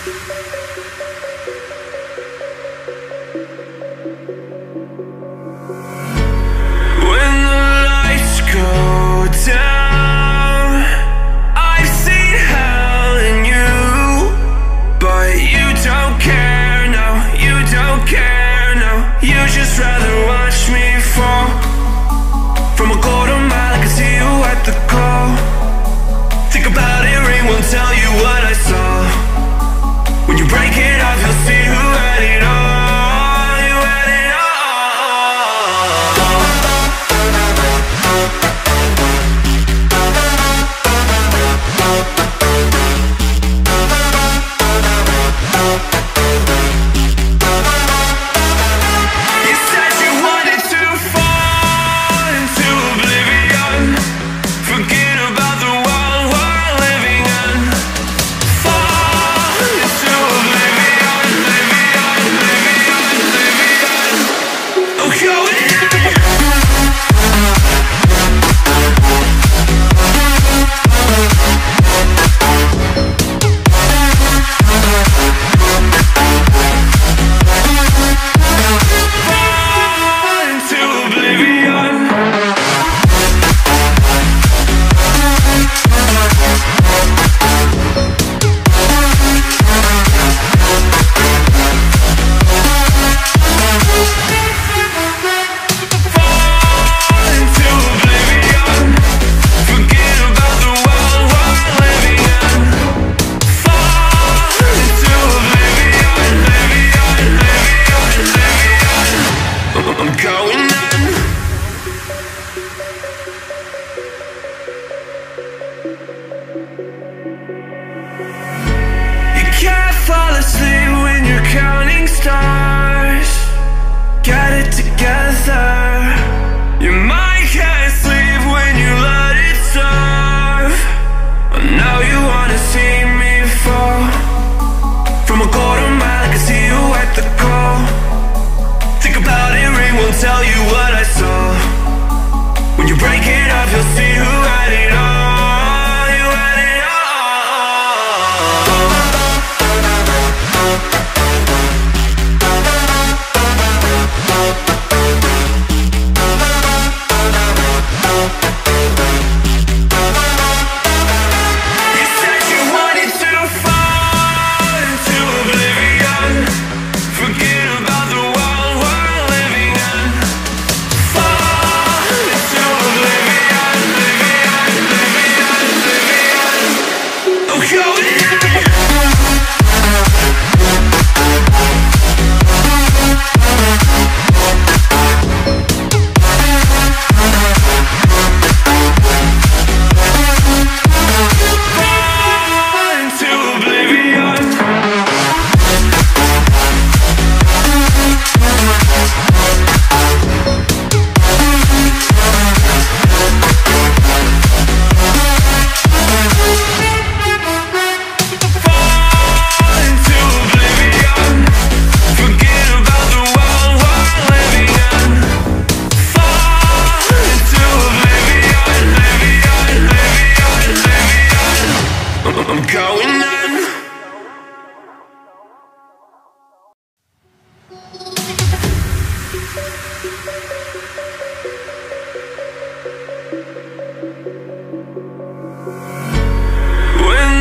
When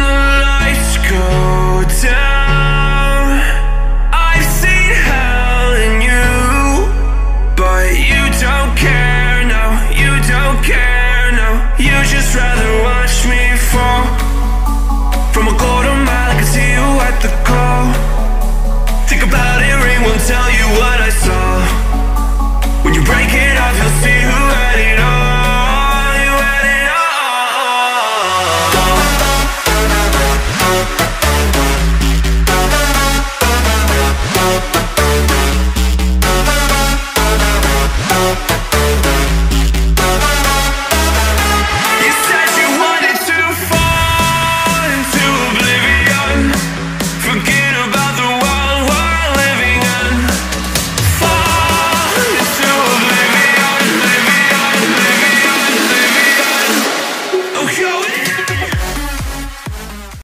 the lights go